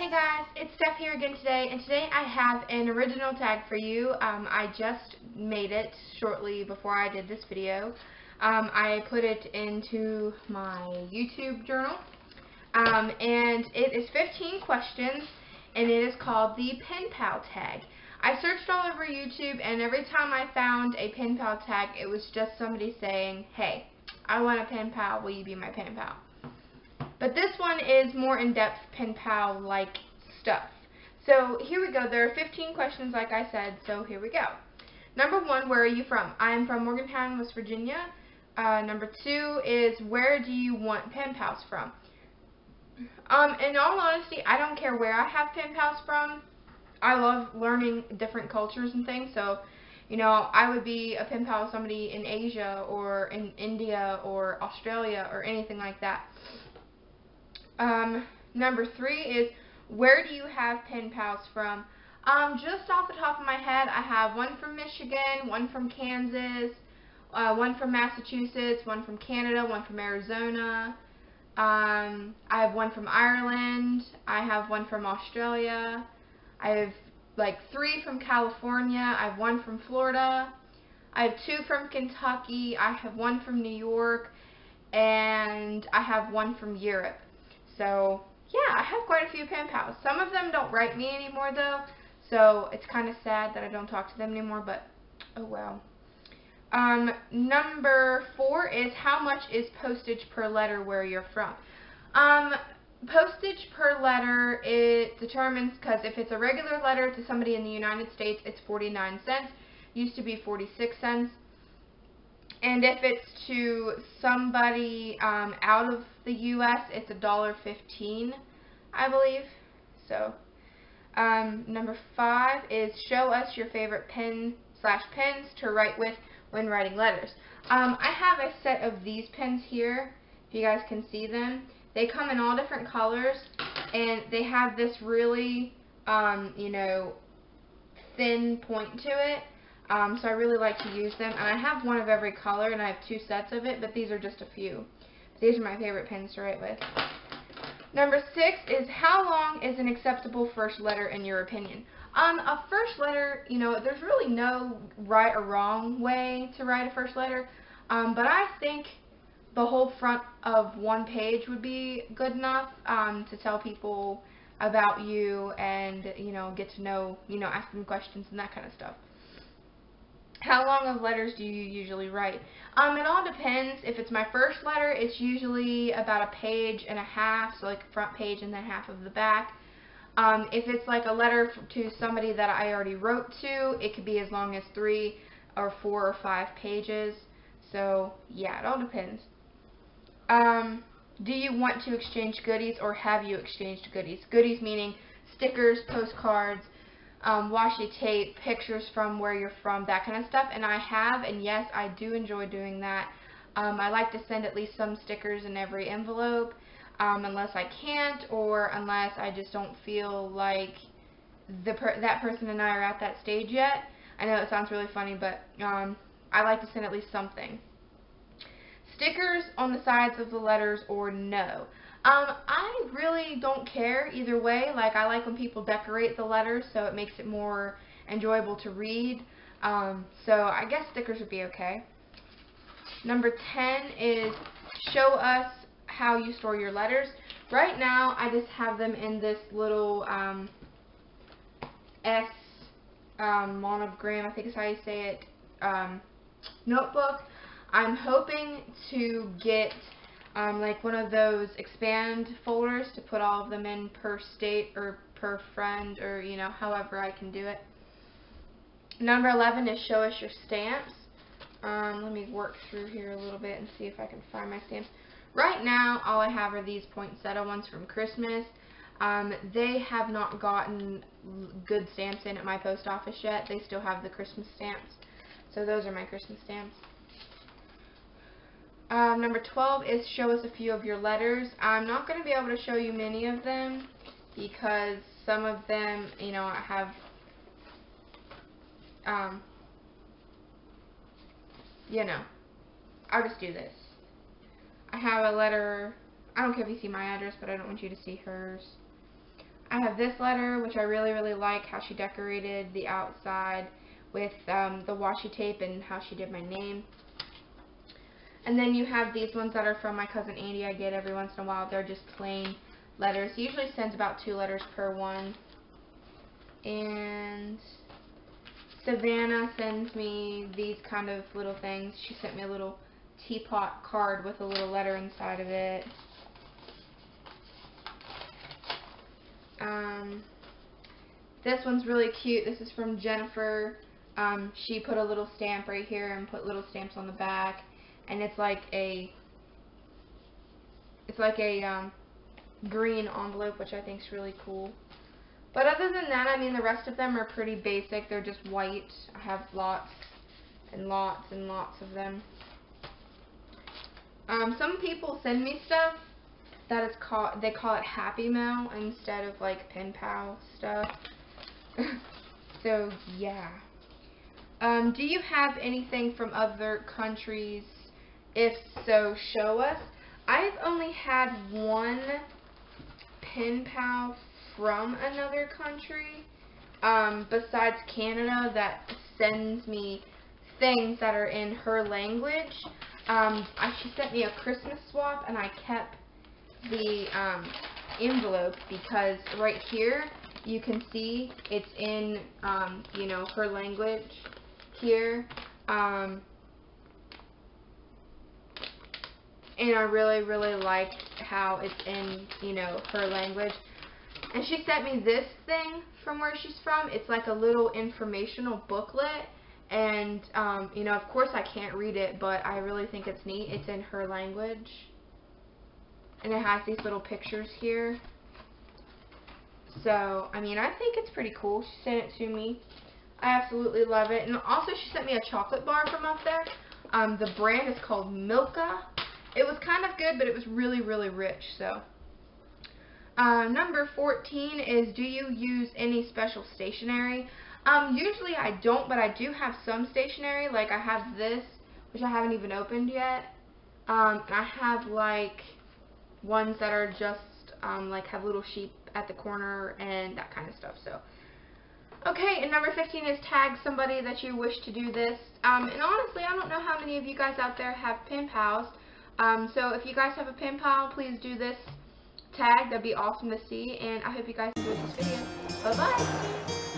Hey guys, it's Steph here again today, and today I have an original tag for you. I just made it shortly before I did this video. I put it into my YouTube journal, and it is 15 questions, and it is called the Pen Pal Tag. I searched all over YouTube, and every time I found a pen pal tag, it was just somebody saying, hey, I want a pen pal, will you be my pen pal? But this one is more in-depth pen pal like stuff. So here we go. There are 15 questions like I said, so here we go. Number one, where are you from? I am from Morgantown, West Virginia. Number two is, where do you want pen pals from? In all honesty, I don't care where I have pen pals from. I love learning different cultures and things, so you know, I would be a pen pal with somebody in Asia or in India or Australia or anything like that. Number three is, where do you have pen pals from? Just off the top of my head, I have one from Michigan, one from Kansas, one from Massachusetts, one from Canada, one from Arizona. I have one from Ireland. I have one from Australia. I have like three from California. I have one from Florida. I have two from Kentucky. I have one from New York, and I have one from Europe. So, yeah, I have quite a few pen pals. Some of them don't write me anymore, though, so it's kind of sad that I don't talk to them anymore, but oh well. Number four is, how much is postage per letter where you're from? Postage per letter, it determines, because if it's a regular letter to somebody in the United States, it's 49 cents. Used to be 46 cents. And if it's to somebody out of the U.S., it's $1.15, I believe. So, number five is, show us your favorite pens to write with when writing letters. I have a set of these pens here, if you guys can see them. They come in all different colors, and they have this really, you know, thin point to it. So I really like to use them, and I have one of every color, and I have two sets of it, but these are just a few. These are my favorite pens to write with. Number six is, how long is an acceptable first letter in your opinion? A first letter, you know, there's really no right or wrong way to write a first letter, but I think the whole front of one page would be good enough to tell people about you and, you know, get to know, you know, ask them questions and that kind of stuff. How long of letters do you usually write? It all depends. If it's my first letter, it's usually about a page and a half, so like front page and then half of the back. If it's like a letter to somebody that I already wrote to, it could be as long as 3 or 4 or 5 pages. So yeah, it all depends. Do you want to exchange goodies, or have you exchanged goodies? Goodies meaning stickers, postcards, washi tape, pictures from where you're from, that kind of stuff. And I have, and yes, I do enjoy doing that. I like to send at least some stickers in every envelope, unless I can't, or unless I just don't feel like that person and I are at that stage yet. I know it sounds really funny, but I like to send at least something. Stickers on the sides of the letters, or no? I really don't care either way. Like, I like when people decorate the letters, so it makes it more enjoyable to read. So I guess stickers would be okay. Number 10 is, show us how you store your letters. Right now, I just have them in this little S monogram, I think is how you say it, notebook. I'm hoping to get like one of those expand folders to put all of them in per state or per friend, or you know, however I can do it. Number 11 is, show us your stamps. Let me work through here a little bit and see if I can find my stamps. Right now, all I have are these poinsettia ones from Christmas. They have not gotten good stamps in at my post office yet. They still have the Christmas stamps. So those are my Christmas stamps. Number 12 is, show us a few of your letters. I'm not going to be able to show you many of them because some of them, you know, I have, you know, I'll just do this. I have a letter, I don't care if you see my address, but I don't want you to see hers. I have this letter, which I really like how she decorated the outside with the washi tape and how she did my name. And then you have these ones that are from my cousin Andy. I get every once in a while. They're just plain letters. He usually sends about 2 letters per one. And Savannah sends me these kind of little things. She sent me a little teapot card with a little letter inside of it. This one's really cute. This is from Jennifer. She put a little stamp right here and put little stamps on the back. And it's like a green envelope, which I think is really cool. But other than that, I mean, the rest of them are pretty basic. They're just white. I have lots and lots and lots of them. Some people send me stuff that is called, they call it Happy Mail instead of like pen pal stuff. So yeah. Do you have anything from other countries? If so, show us. I've only had one pen pal from another country, besides Canada, that sends me things that are in her language. She sent me a Christmas swap, and I kept the envelope because right here you can see it's in you know, her language here. And I really liked how it's in, you know, her language. And she sent me this thing from where she's from. It's like a little informational booklet. And, you know, of course I can't read it, but I really think it's neat. It's in her language. And it has these little pictures here. So, I mean, I think it's pretty cool. She sent it to me. I absolutely love it. And also she sent me a chocolate bar from up there. The brand is called Milka. It was kind of good, but it was really rich, so. Number 14 is, do you use any special stationery? Usually I don't, but I do have some stationery. Like, I have this, which I haven't even opened yet. And I have, like, ones that are just, like, have little sheep at the corner and that kind of stuff, so. Okay, and number 15 is tag somebody that you wish to do this. And honestly, I don't know how many of you guys out there have pen pals. So if you guys have a pen pal, please do this tag. That'd be awesome to see, and I hope you guys enjoyed this video. Bye-bye!